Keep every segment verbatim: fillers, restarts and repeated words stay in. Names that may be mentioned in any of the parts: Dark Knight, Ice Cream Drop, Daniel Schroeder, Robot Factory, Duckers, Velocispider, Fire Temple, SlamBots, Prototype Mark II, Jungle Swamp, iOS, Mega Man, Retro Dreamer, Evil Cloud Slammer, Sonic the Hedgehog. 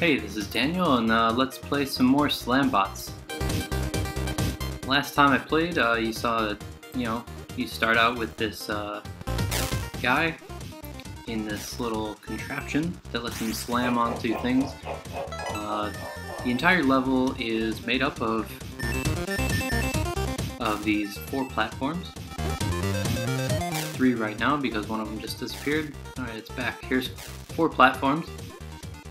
Hey, this is Daniel, and uh, let's play some more Slambots. Last time I played, uh, you saw, you know, you start out with this uh, guy in this little contraption that lets him slam onto things. Uh, the entire level is made up of, of these four platforms. Three right now because one of them just disappeared. Alright, it's back. Here's four platforms.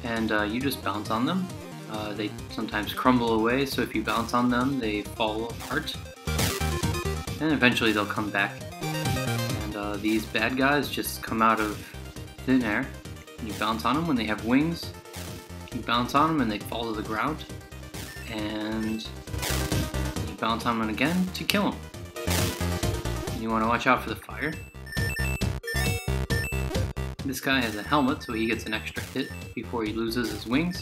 And uh, you just bounce on them. Uh, they sometimes crumble away, so if you bounce on them, they fall apart. And eventually they'll come back. And uh, these bad guys just come out of thin air. You bounce on them when they have wings. You bounce on them and they fall to the ground. And you bounce on them again to kill them. And you want to watch out for the fire. This guy has a helmet, so he gets an extra hit before he loses his wings.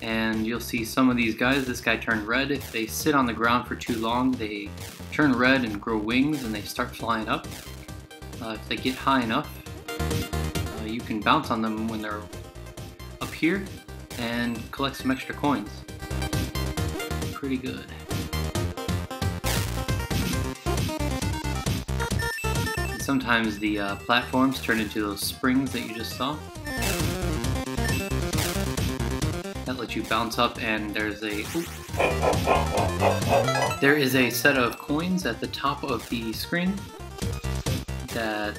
And you'll see some of these guys, this guy turned red. If they sit on the ground for too long, they turn red and grow wings and they start flying up. Uh, if they get high enough, uh, you can bounce on them when they're up here and collect some extra coins. Pretty good. Sometimes the uh, platforms turn into those springs that you just saw. That lets you bounce up, and there's a oops. There is a set of coins at the top of the screen that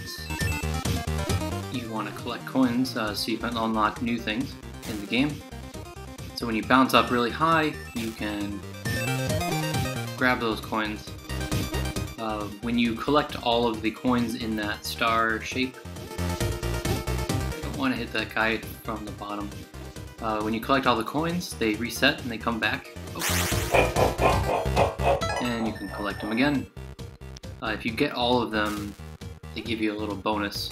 you want to collect coins uh, so you can unlock new things in the game. So when you bounce up really high, you can grab those coins. Uh, when you collect all of the coins in that star shape, I don't want to hit that guy from the bottom. Uh, when you collect all the coins, they reset and they come back. Oh. And you can collect them again. Uh, if you get all of them, they give you a little bonus.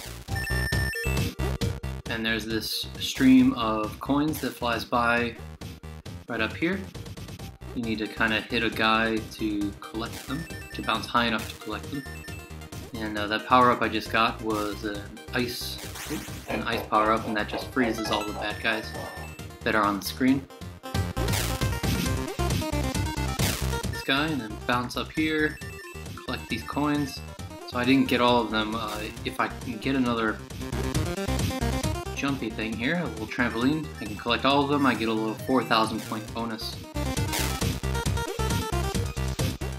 And there's this stream of coins that flies by right up here. You need to kind of hit a guy to collect them, to bounce high enough to collect them. And uh, that power-up I just got was an ice, an ice power-up, and that just freezes all the bad guys that are on the screen. This guy, and then bounce up here, collect these coins. So I didn't get all of them. Uh, if I can get another jumpy thing here, a little trampoline, I can collect all of them, I get a little four thousand point bonus.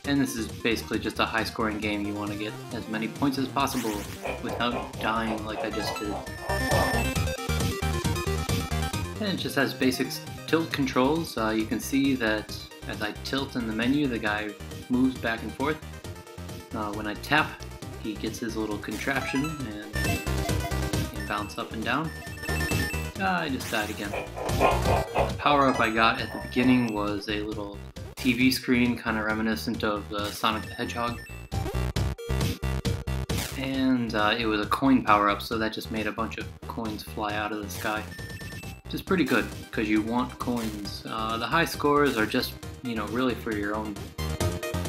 And this is basically just a high-scoring game. You want to get as many points as possible without dying like I just did. And it just has basic tilt controls. Uh, you can see that as I tilt in the menu, the guy moves back and forth. Uh, when I tap, he gets his little contraption and can bounce up and down. Ah, I just died again. The power-up I got at the beginning was a little T V screen, kind of reminiscent of uh, Sonic the Hedgehog. And uh, it was a coin power-up, so that just made a bunch of coins fly out of the sky. Which is pretty good, because you want coins. Uh, the high scores are just, you know, really for your own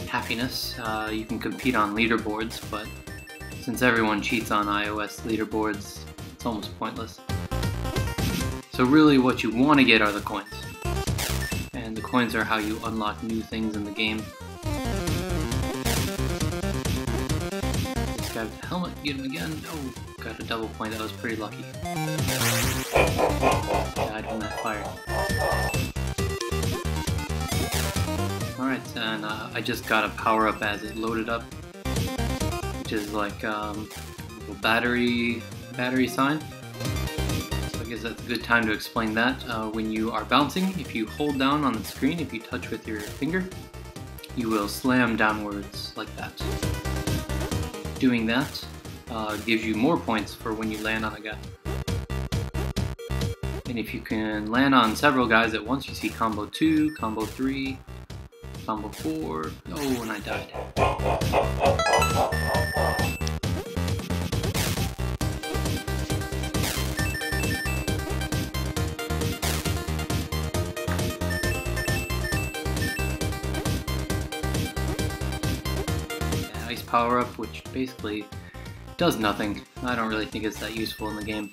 happiness. Uh, you can compete on leaderboards, but since everyone cheats on iOS leaderboards, it's almost pointless. So really what you want to get are the coins. And the coins are how you unlock new things in the game. This guy with the helmet, get him again. Oh, got a double point, that was pretty lucky. Died from that fire. Alright, and uh, I just got a power up as it loaded up, which is like um, a little battery, battery sign. I guess that's a good time to explain that. Uh, when you are bouncing, if you hold down on the screen, if you touch with your finger, you will slam downwards like that. Doing that uh, gives you more points for when you land on a guy. And if you can land on several guys at once, you see combo two, combo three, combo four. Oh, and I died. Power up, which basically does nothing. I don't really think it's that useful in the game.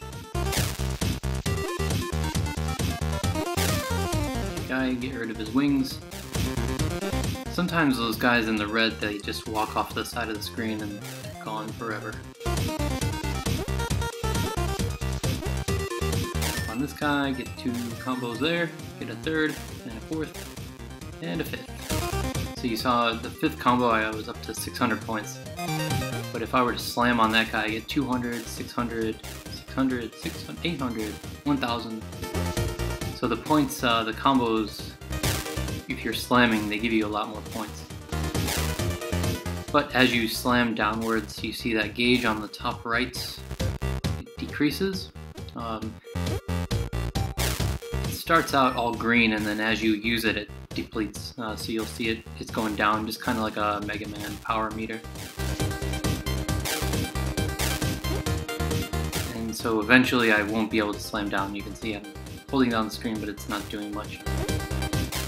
guy, get rid of his wings. Sometimes those guys in the red, they just walk off the side of the screen and they're gone forever. On this guy, get two combos there, get a third, and a fourth, and a fifth. So you saw the fifth combo I was up to six hundred points. But if I were to slam on that guy, I get two hundred, six hundred, six hundred, six hundred, eight hundred, one thousand. So the points, uh, the combos, if you're slamming, they give you a lot more points. But as you slam downwards, you see that gauge on the top right, it decreases. Um, it starts out all green, and then as you use it, it depletes. Uh, so you'll see it, it's going down, just kind of like a Mega Man power meter. And so eventually I won't be able to slam down. You can see I'm holding down the screen, but it's not doing much.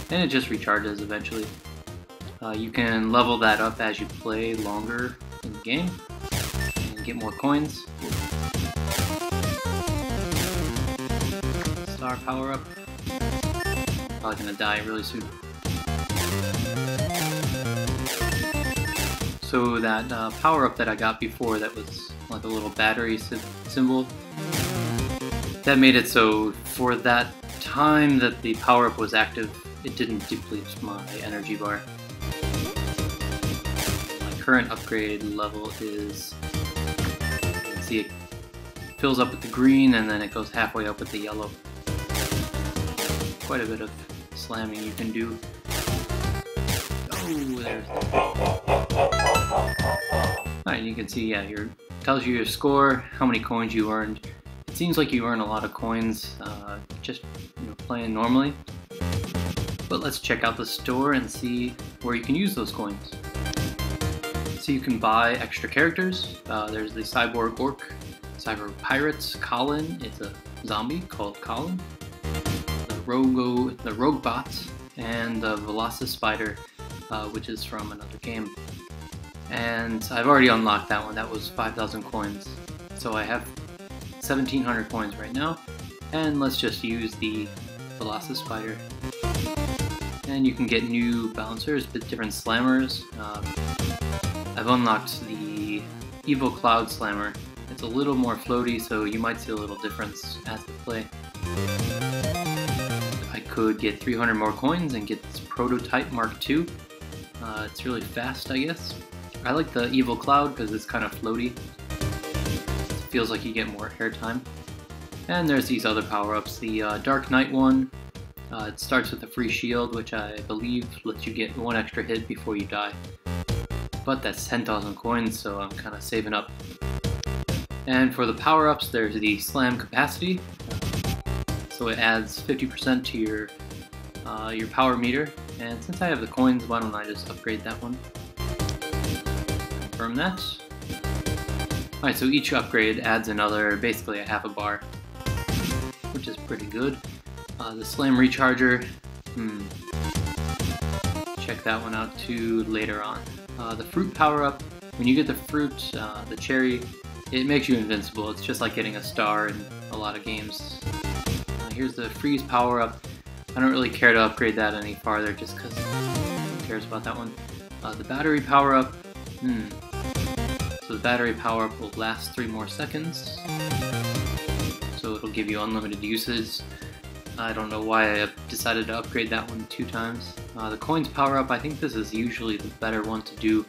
And it just recharges eventually. Uh, you can level that up as you play longer in the game and get more coins. Star power up. Probably gonna die really soon. So that uh, power up that I got before, that was like a little battery symbol. That made it so for that time that the power up was active, it didn't deplete my energy bar. My current upgrade level is, you can see it fills up with the green and then it goes halfway up with the yellow. Quite a bit of slamming you can do. Oh, there's... Alright, you can see, yeah, it tells you your score, how many coins you earned. It seems like you earn a lot of coins uh, just you know, playing normally. But let's check out the store and see where you can use those coins. So you can buy extra characters. Uh, there's the Cyborg Orc, Cyber Pirates, Colin, it's a zombie called Colin, the Rogo, the Rogue Bots, and the Velocispider, uh, which is from another game. And I've already unlocked that one, that was five thousand coins. So I have seventeen hundred coins right now, and let's just use the Velocispider. And you can get new bouncers, but different slammers. Um, I've unlocked the Evil Cloud Slammer. It's a little more floaty, so you might see a little difference as the play. I could get three hundred more coins and get this Prototype Mark two. Uh, it's really fast, I guess. I like the Evil Cloud because it's kind of floaty. It feels like you get more airtime. And there's these other power-ups, the uh, Dark Knight one. Uh, it starts with a free shield, which I believe lets you get one extra hit before you die. But that's ten thousand coins, so I'm kind of saving up. And for the power-ups, there's the slam capacity. So it adds fifty percent to your, uh, your power meter. And since I have the coins, why don't I just upgrade that one? Confirm that. Alright, so each upgrade adds another, basically a half a bar, which is pretty good. Uh, the Slam Recharger, hmm, check that one out too later on. Uh, the Fruit Power-Up, when you get the fruit, uh, the cherry, it makes you invincible. It's just like getting a star in a lot of games. Uh, here's the Freeze Power-Up. I don't really care to upgrade that any farther just because who cares about that one. Uh, the Battery Power-Up, hmm, so the Battery Power-Up will last three more seconds. So it'll give you unlimited uses. I don't know why I decided to upgrade that one two times. Uh, the coins power up, I think this is usually the better one to do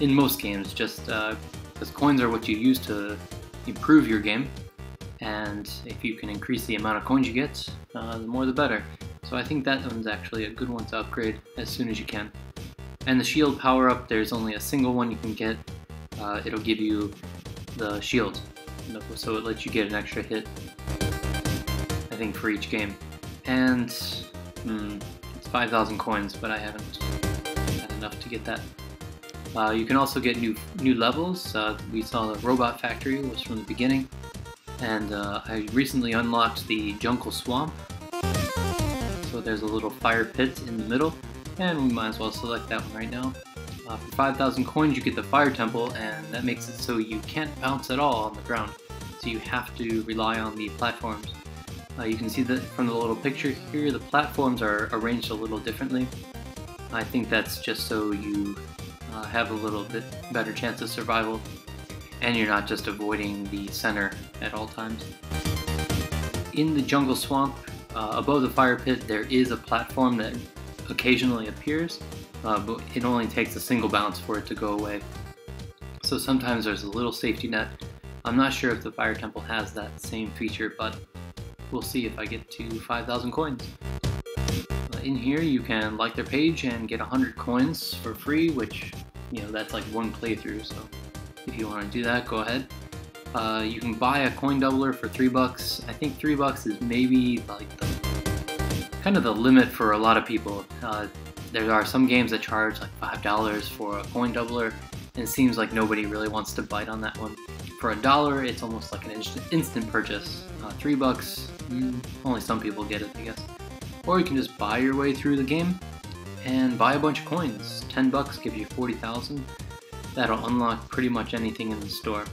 in most games, just uh, because coins are what you use to improve your game, and if you can increase the amount of coins you get, uh, the more the better. So I think that one's actually a good one to upgrade as soon as you can. And the shield power up, there's only a single one you can get. Uh, it'll give you the shield, so it lets you get an extra hit, I think, for each game. And hmm, it's five thousand coins, but I haven't had enough to get that. Uh, you can also get new new levels. Uh, we saw the Robot Factory was from the beginning, and uh, I recently unlocked the Jungle Swamp. So there's a little fire pit in the middle, and we might as well select that one right now. Uh, for five thousand coins, you get the Fire Temple, and that makes it so you can't bounce at all on the ground. So you have to rely on the platforms. Uh, you can see that from the little picture here, the platforms are arranged a little differently. I think that's just so you uh, have a little bit better chance of survival, and you're not just avoiding the center at all times. In the Jungle Swamp, uh, above the fire pit, there is a platform that occasionally appears, uh, but it only takes a single bounce for it to go away. So sometimes there's a little safety net. I'm not sure if the Fire Temple has that same feature, but we'll see if I get to five thousand coins. In here you can like their page and get one hundred coins for free, which, you know, that's like one playthrough, so if you want to do that, go ahead. Uh, you can buy a coin doubler for three bucks. I think three bucks is maybe like the, kind of the limit for a lot of people. Uh, there are some games that charge like five dollars for a coin doubler, and it seems like nobody really wants to bite on that one. For a dollar, it's almost like an instant, instant purchase. Uh, three bucks, mm, only some people get it, I guess. Or you can just buy your way through the game and buy a bunch of coins. ten bucks gives you forty thousand. That'll unlock pretty much anything in the store.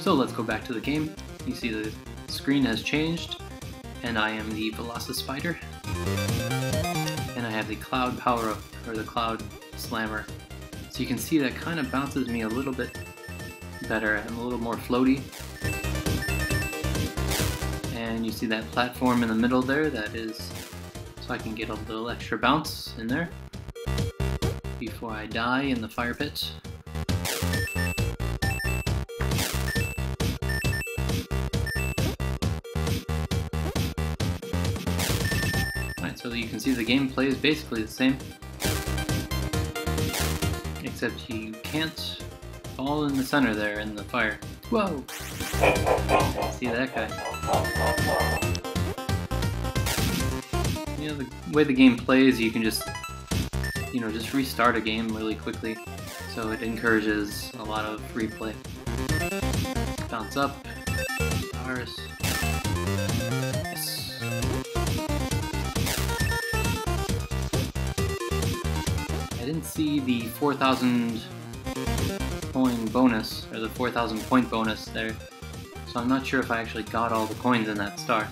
So let's go back to the game. You see the screen has changed, and I am the Velocispider, and I have the Cloud Power Up, or the Cloud Slammer. So you can see that kind of bounces me a little bit better. I'm a little more floaty. And you see that platform in the middle there, that is so I can get a little extra bounce in there before I die in the fire pit. Alright, so you can see the gameplay is basically the same, except you can't all in the center there in the fire. Whoa! See that guy. You know, the way the game plays, you can just, you know, just restart a game really quickly. So it encourages a lot of replay. Bounce up. Stars. Yes. I didn't see the four thousand coin bonus, or the four thousand point bonus there, so I'm not sure if I actually got all the coins in that star.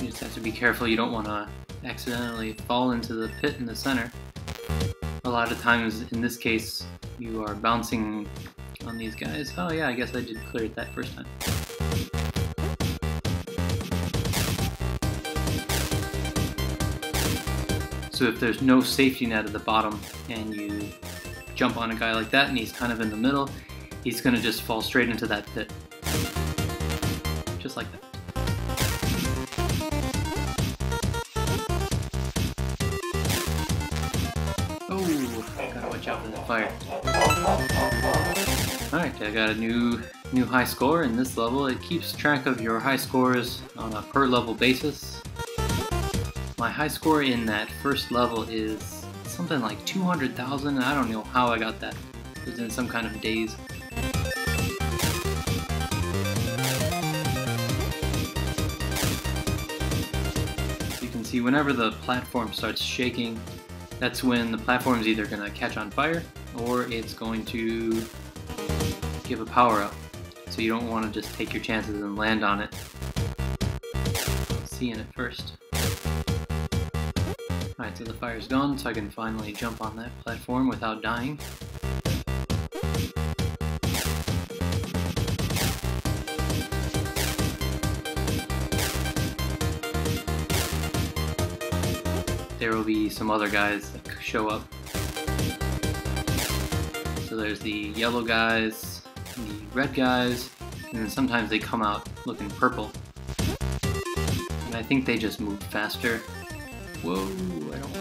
You just have to be careful, you don't want to accidentally fall into the pit in the center. A lot of times, in this case, you are bouncing on these guys. Oh yeah, I guess I did clear it that first time. So if there's no safety net at the bottom and you jump on a guy like that and he's kind of in the middle, he's gonna just fall straight into that pit. Just like that. Oh, gotta watch out for the fire. Alright, I got a new new high score in this level. It keeps track of your high scores on a per level basis. My high score in that first level is something like two hundred thousand, and I don't know how I got that. It was in some kind of daze. So you can see whenever the platform starts shaking, that's when the platform's either going to catch on fire or it's going to give a power up, so you don't want to just take your chances and land on it. Seeing it first. Alright, so the fire's gone, so I can finally jump on that platform without dying. There will be some other guys that show up. So there's the yellow guys, red guys, and then sometimes they come out looking purple. And I think they just move faster. Whoa, I don't...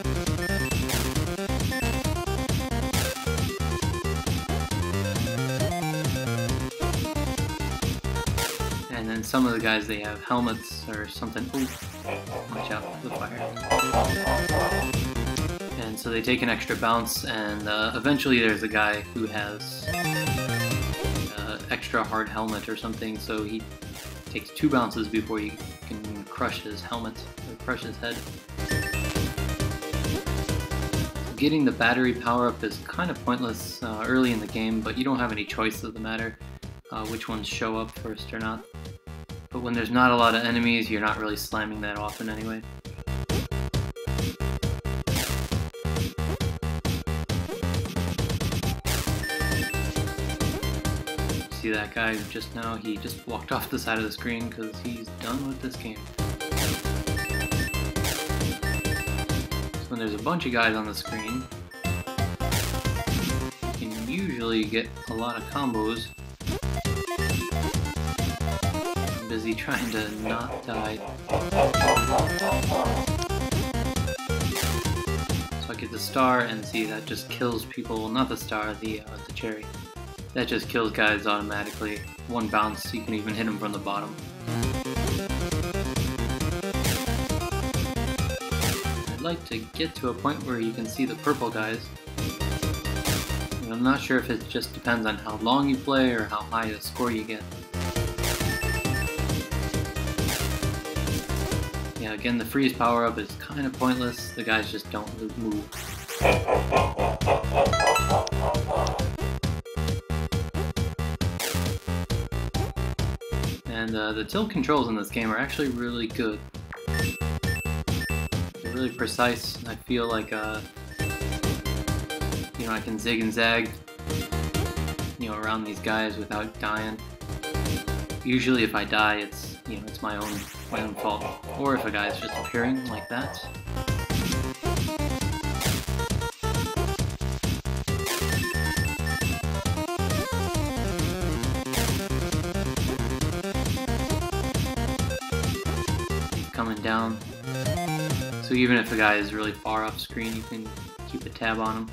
And then some of the guys, they have helmets or something. Ooh, watch out for the fire. And so they take an extra bounce, and uh, eventually there's a guy who has extra hard helmet or something, so he takes two bounces before you can crush his helmet crush his head. Getting the battery power up is kind of pointless uh, early in the game, but you don't have any choice of the matter uh, which ones show up first or not. But when there's not a lot of enemies, you're not really slamming that often anyway. See that guy just now? He just walked off the side of the screen because he's done with this game. So when there's a bunch of guys on the screen, you can usually get a lot of combos. Busy trying to not die. So I get the star, and see, that just kills people. Well, not the star, the uh, the cherry. That just kills guys automatically. One bounce, you can even hit them from the bottom. I'd like to get to a point where you can see the purple guys. And I'm not sure if it just depends on how long you play or how high a score you get. Yeah, again, the freeze power-up is kind of pointless. The guys just don't move. And uh, the tilt controls in this game are actually really good. They're really precise. I feel like, uh, you know, I can zig and zag, you know, around these guys without dying. Usually, if I die, it's you know it's my own my own fault, or if a guy is just appearing like that. Keep coming down. So even if a guy is really far off screen, you can keep a tab on him,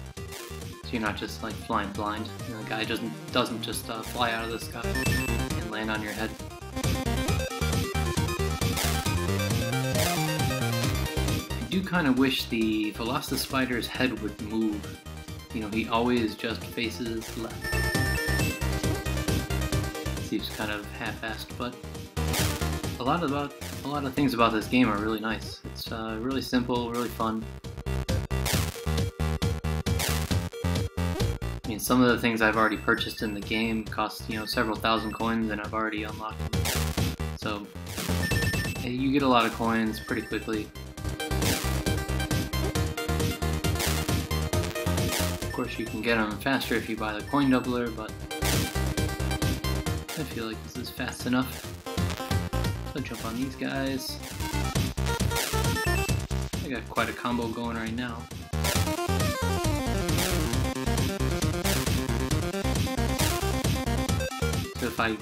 so you're not just like flying blind. You know, the guy doesn't doesn't just uh, fly out of the sky. Land on your head. I do kind of wish the Velocispider's head would move. You know, he always just faces left. Seems kind of half-assed, but a lot about a lot of things about this game are really nice. It's uh, really simple, really fun. I mean, some of the things I've already purchased in the game cost, you know, several thousand coins, and I've already unlocked them. So, you get a lot of coins pretty quickly. Of course, you can get them faster if you buy the coin doubler, but I feel like this is fast enough. So jump on these guys. I got quite a combo going right now. So if I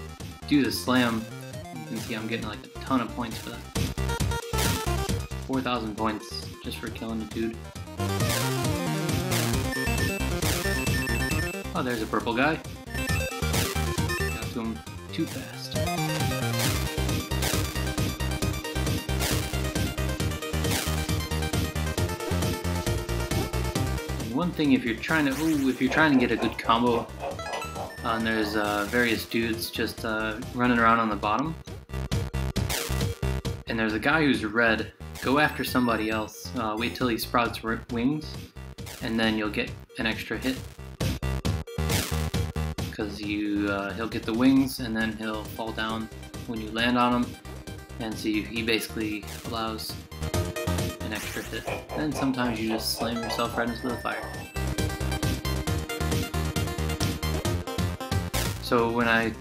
do the slam, you can see I'm getting like a ton of points for that. four thousand points just for killing a dude. Oh, there's a purple guy. Got to him too fast. And one thing, if you're trying to, ooh, if you're trying to get a good combo. Uh, and there's uh, various dudes just uh, running around on the bottom. And there's a guy who's red. Go after somebody else. Uh, wait till he sprouts wings, and then you'll get an extra hit. Because you, uh, he'll get the wings, and then he'll fall down when you land on him. And so you, he basically allows an extra hit. And sometimes you just slam yourself right into the fire. So when I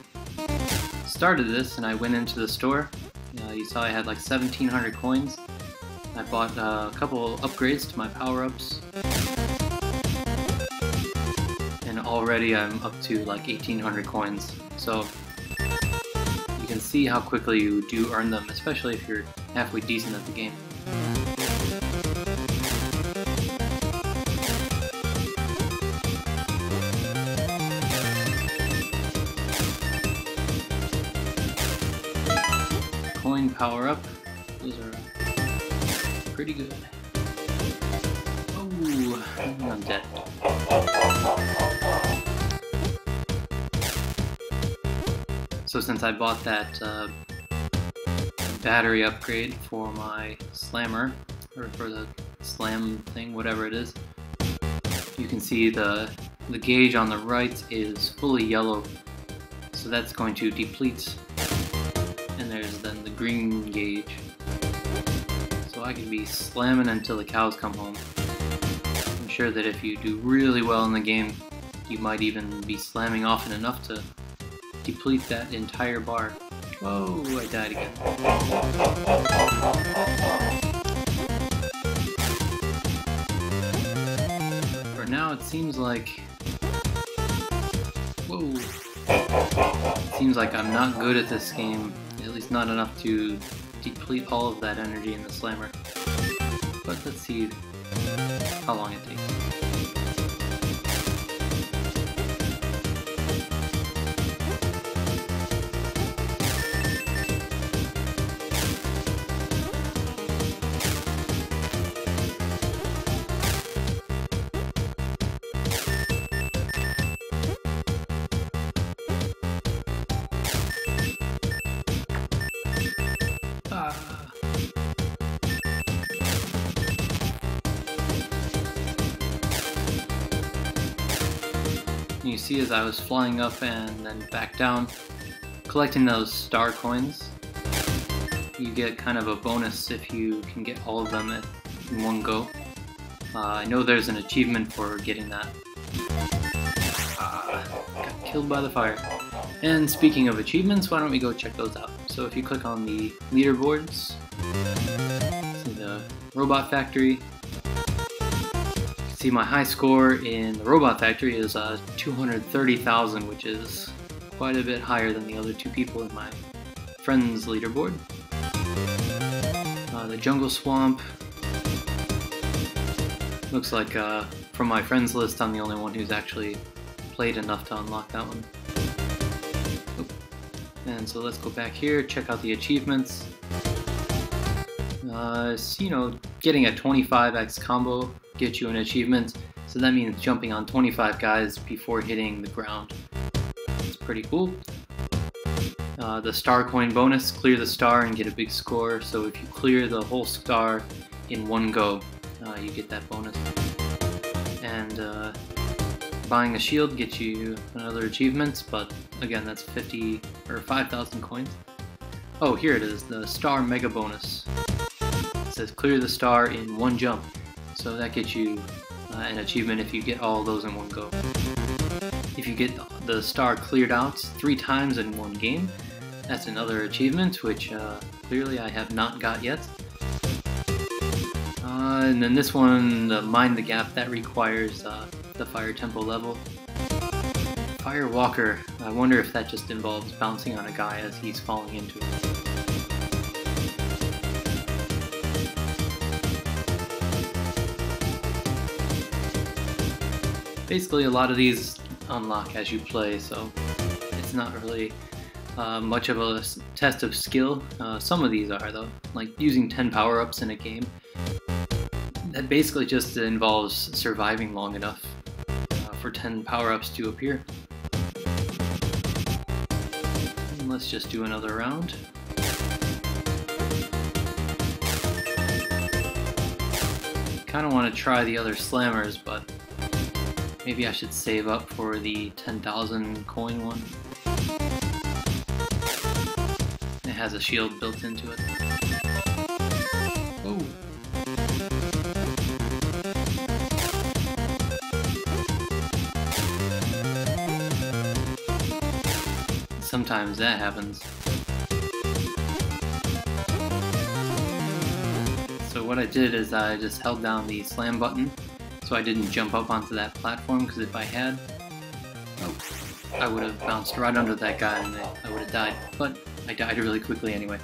started this and I went into the store, uh, you saw I had like seventeen hundred coins. I bought uh, a couple upgrades to my power-ups. And already I'm up to like eighteen hundred coins. So you can see how quickly you do earn them, especially if you're halfway decent at the game. Power up. Those are pretty good. Oh, I'm dead. So since I bought that uh, battery upgrade for my slammer, or for the slam thing, whatever it is. You can see the, the gauge on the right is fully yellow, so that's going to deplete, and there's then the green gauge. So I can be slamming until the cows come home. I'm sure that if you do really well in the game, you might even be slamming often enough to deplete that entire bar. Whoa, I died again. For now it seems like... Whoa. It seems like I'm not good at this game, at least not enough to deplete all of that energy in the slammer. But let's see how long it takes. You see as I was flying up and then back down, collecting those star coins, you get kind of a bonus if you can get all of them in one go. Uh, I know there's an achievement for getting that. Uh, got killed by the fire. And speaking of achievements, why don't we go check those out. So if you click on the leaderboards, see the Robot Factory. See, my high score in the Robot Factory is uh, two hundred thirty thousand, which is quite a bit higher than the other two people in my friend's leaderboard. Uh, the Jungle Swamp looks like, uh, from my friends list, I'm the only one who's actually played enough to unlock that one. Oop. And so let's go back here, check out the achievements. Uh, so, you know, getting a twenty-five X combo gets you an achievement, so that means jumping on twenty-five guys before hitting the ground. It's pretty cool. Uh, the star coin bonus, clear the star and get a big score, so if you clear the whole star in one go, uh, you get that bonus. And uh, buying a shield gets you another achievement, but again that's fifty or five thousand coins. Oh, here it is, the star mega bonus. It says clear the star in one jump. So that gets you uh, an achievement if you get all those in one go. If you get the star cleared out three times in one game, that's another achievement, which uh, clearly I have not got yet. Uh, and then this one, the Mind the Gap, that requires uh, the Fire Temple level. Fire Walker, I wonder if that just involves bouncing on a guy as he's falling into it. Basically, a lot of these unlock as you play, so it's not really uh, much of a test of skill. Uh, some of these are, though, like using ten power-ups in a game. That basically just involves surviving long enough uh, for ten power-ups to appear. And let's just do another round. Kind of want to try the other slammers, but maybe I should save up for the ten thousand coin one. It has a shield built into it. Oh! Sometimes that happens. So what I did is I just held down the slam button, so I didn't jump up onto that platform, because if I had, oh, I would have bounced right under that guy and I would have died, but I died really quickly anyway.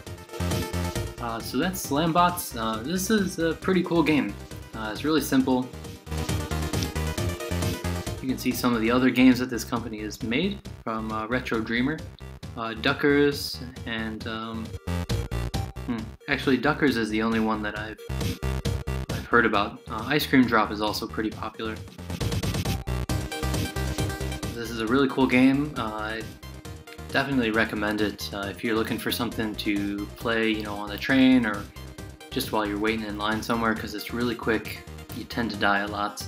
Uh, so that's Slambots. Uh, this is a pretty cool game. Uh, it's really simple. You can see some of the other games that this company has made, from uh, Retro Dreamer, uh, Duckers, and um, hmm, actually Duckers is the only one that I've heard about. Uh, Ice Cream Drop is also pretty popular. This is a really cool game. Uh, it definitely recommend it uh, if you're looking for something to play, you know, on the train or just while you're waiting in line somewhere, because it's really quick. You tend to die a lot,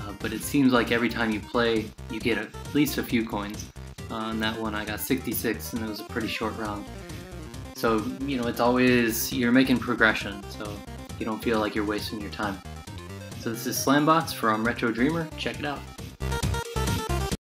uh, but it seems like every time you play, you get at least a few coins. On that one, I got sixty-six, and it was a pretty short round. So, you know, it's always, you're making progression, so you don't feel like you're wasting your time. So this is Slambots from Retro Dreamer. Check it out.